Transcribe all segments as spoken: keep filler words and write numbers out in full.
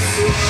Somebody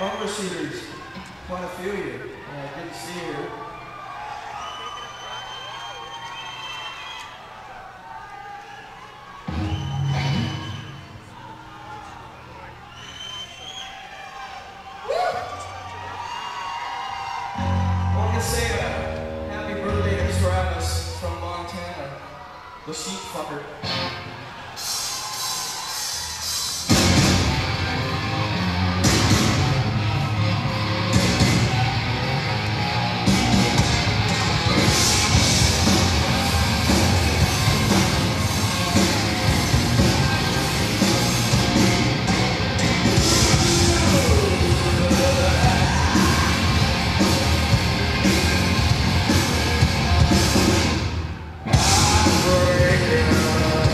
Bumper seaters, Quinophilia, uh, good to see her. Morgan Seda, happy birthday to Travis from Montana, the sheep fucker. Break it up.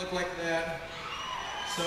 look like that. So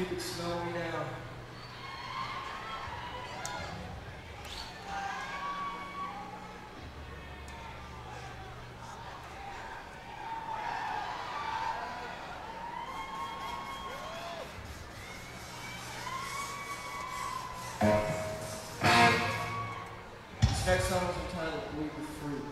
you can smell me now. This next song is entitled "We Were Free."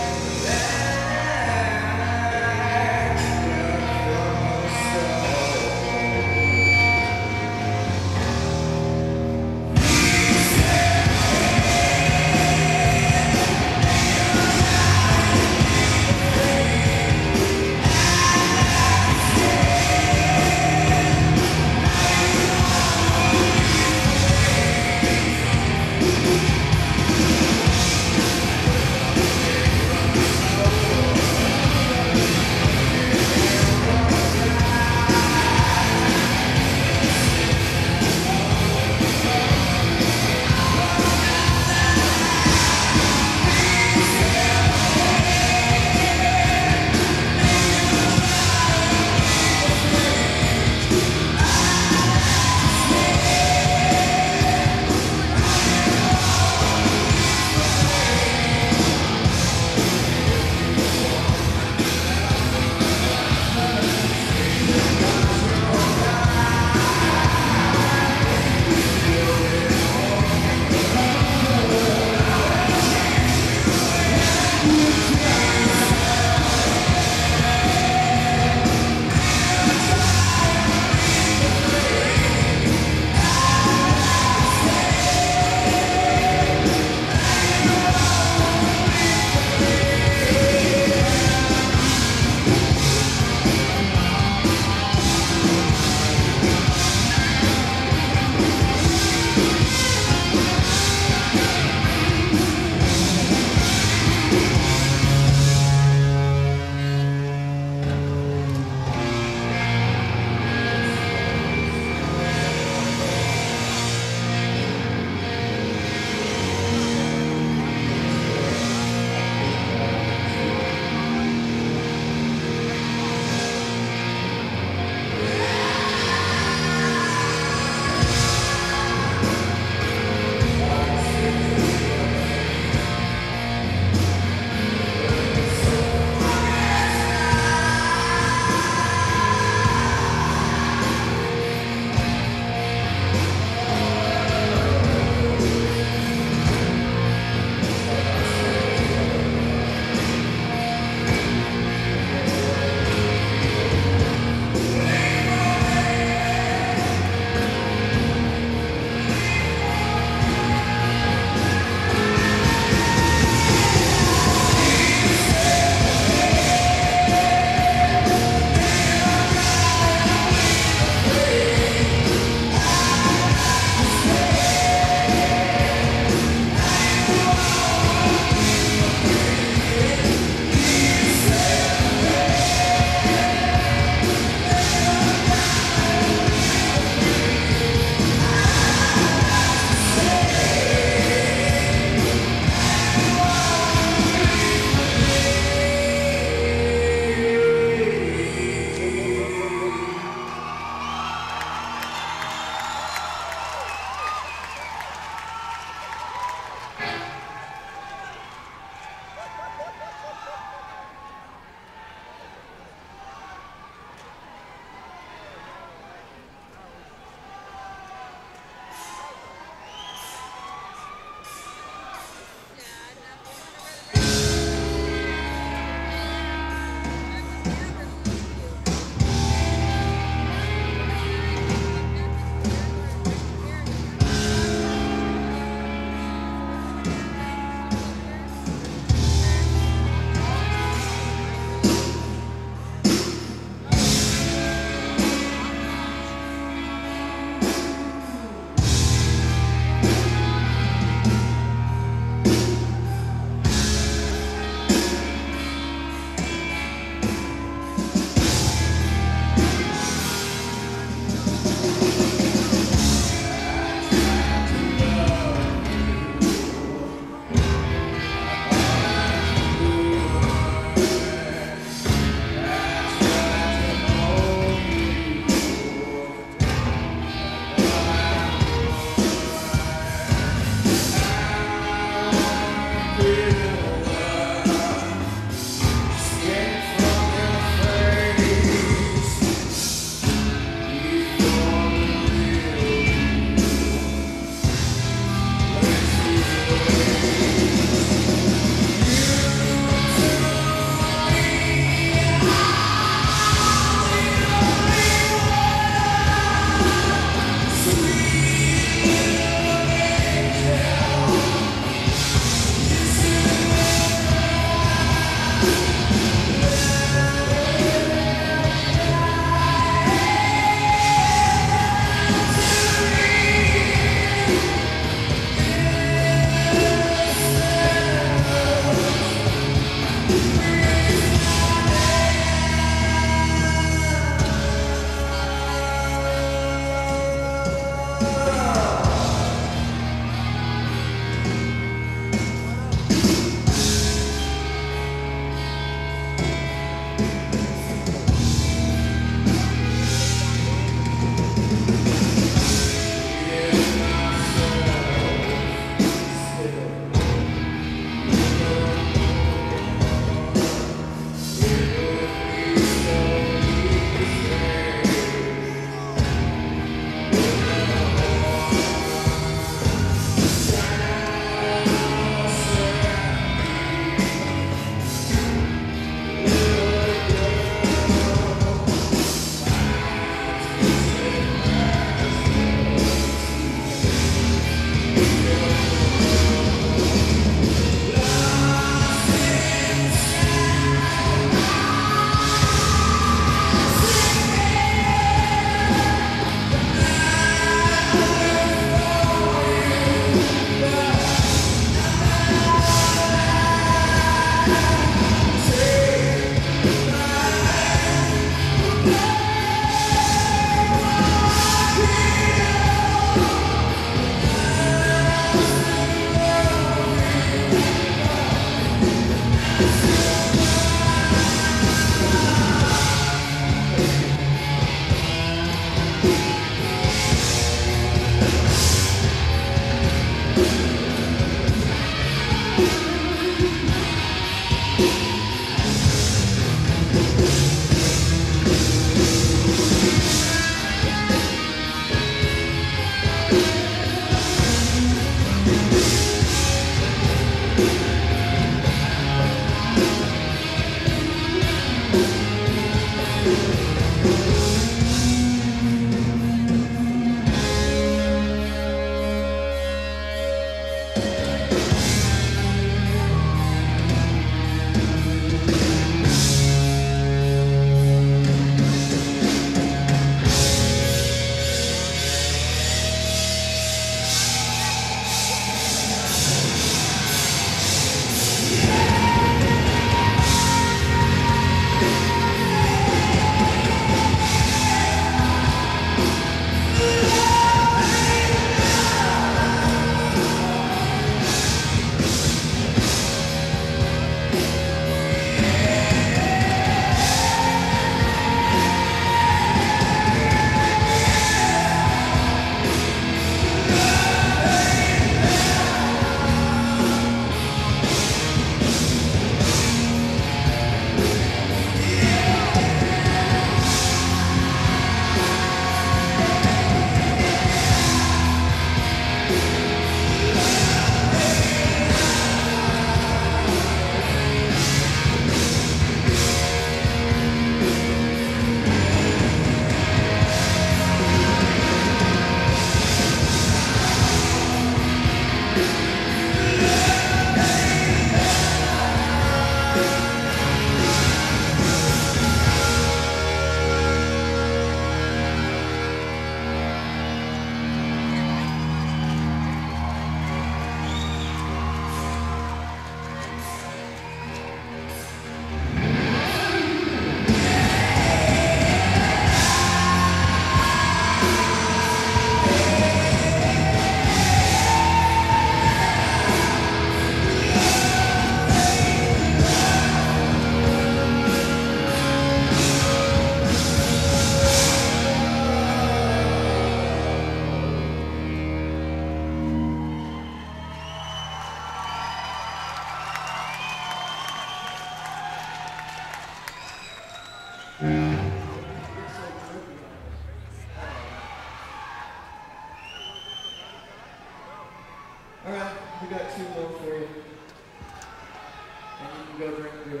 and you can go drink beer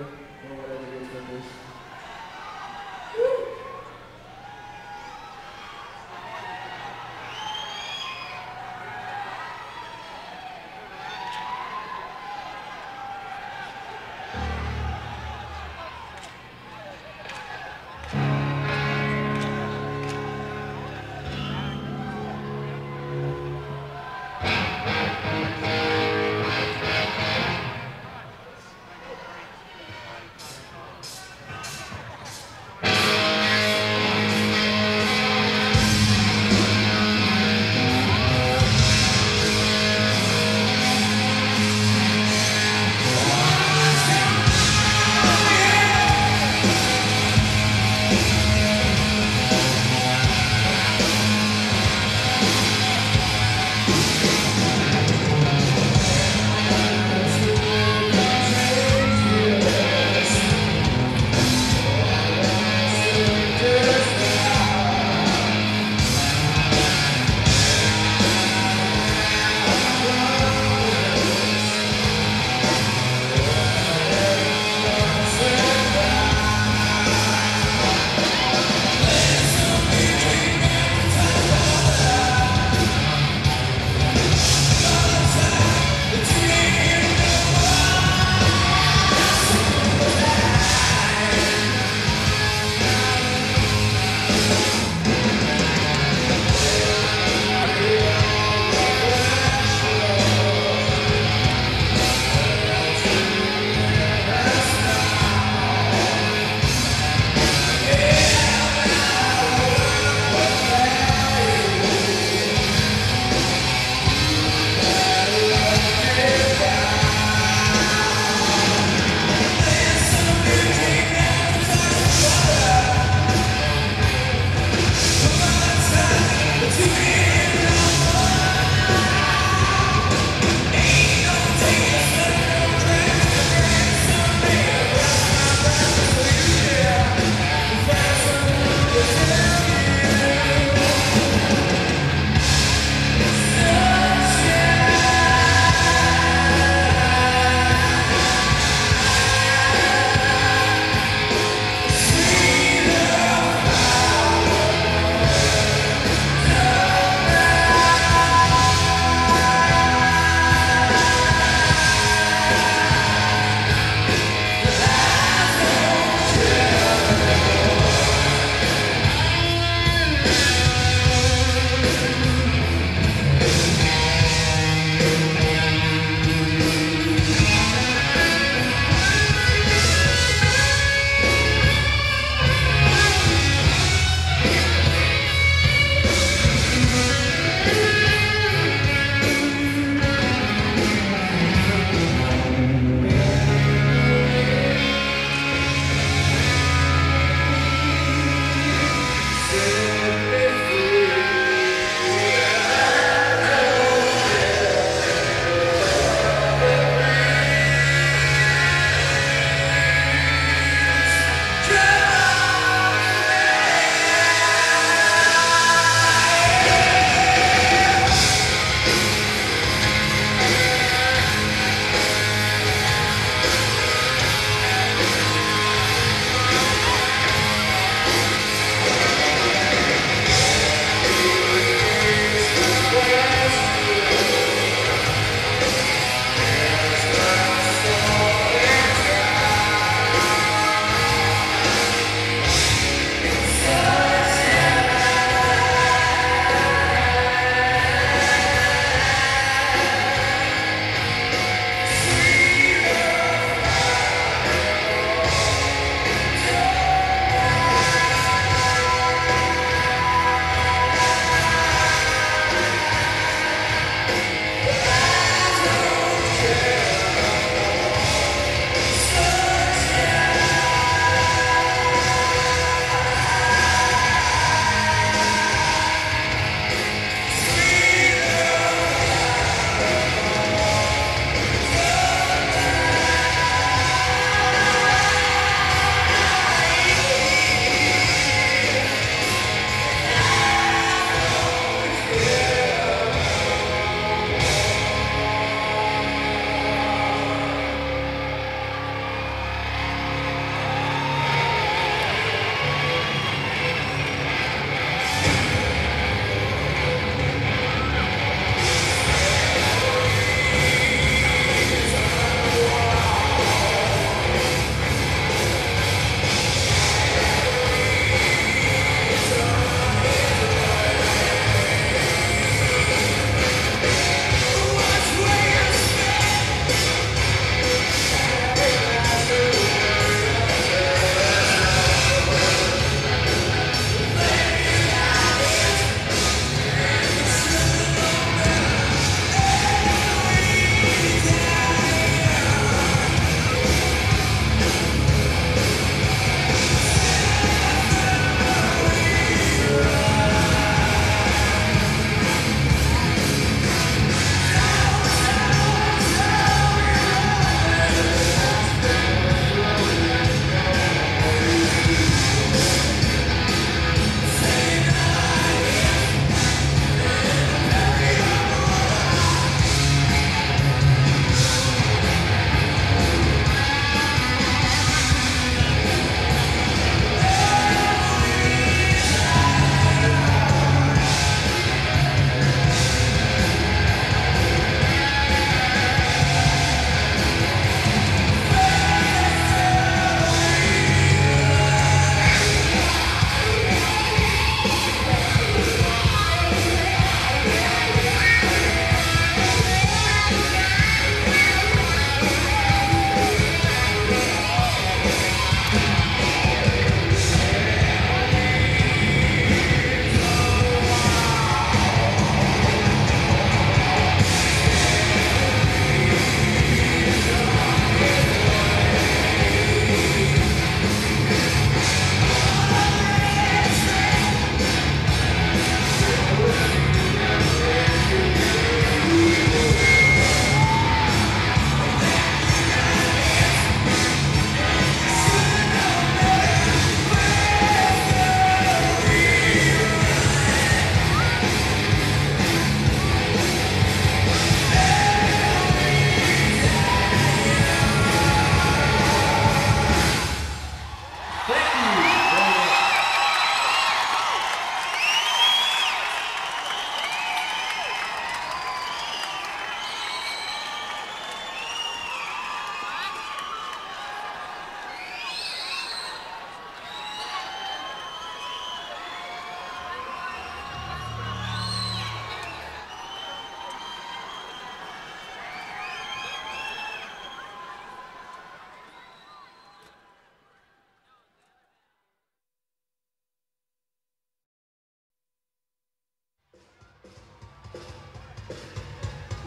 or whatever your drink is.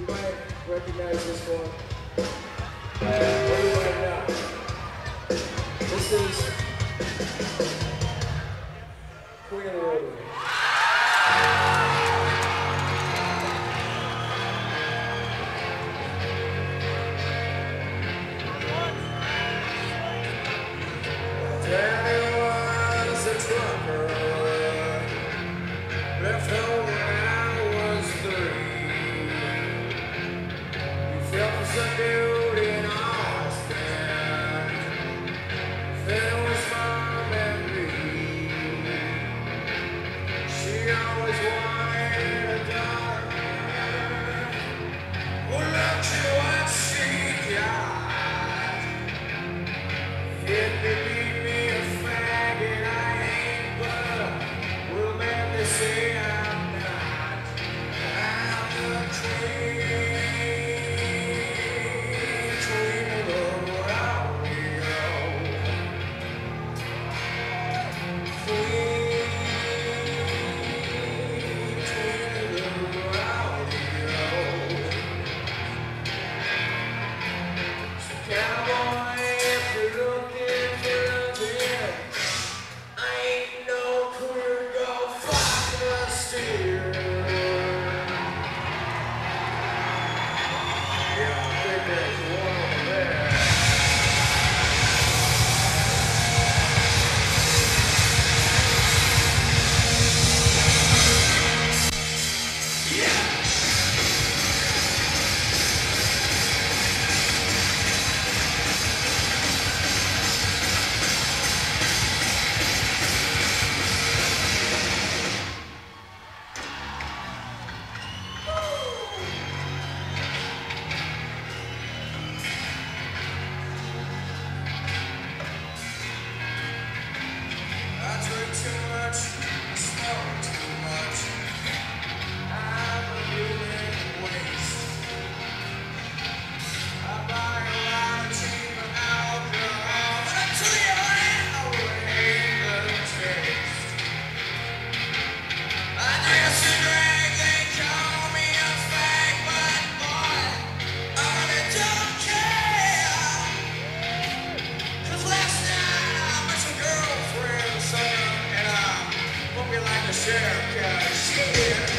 You might recognize this one. Or you might not. This is Queen of the Roadway. Share, yeah, share.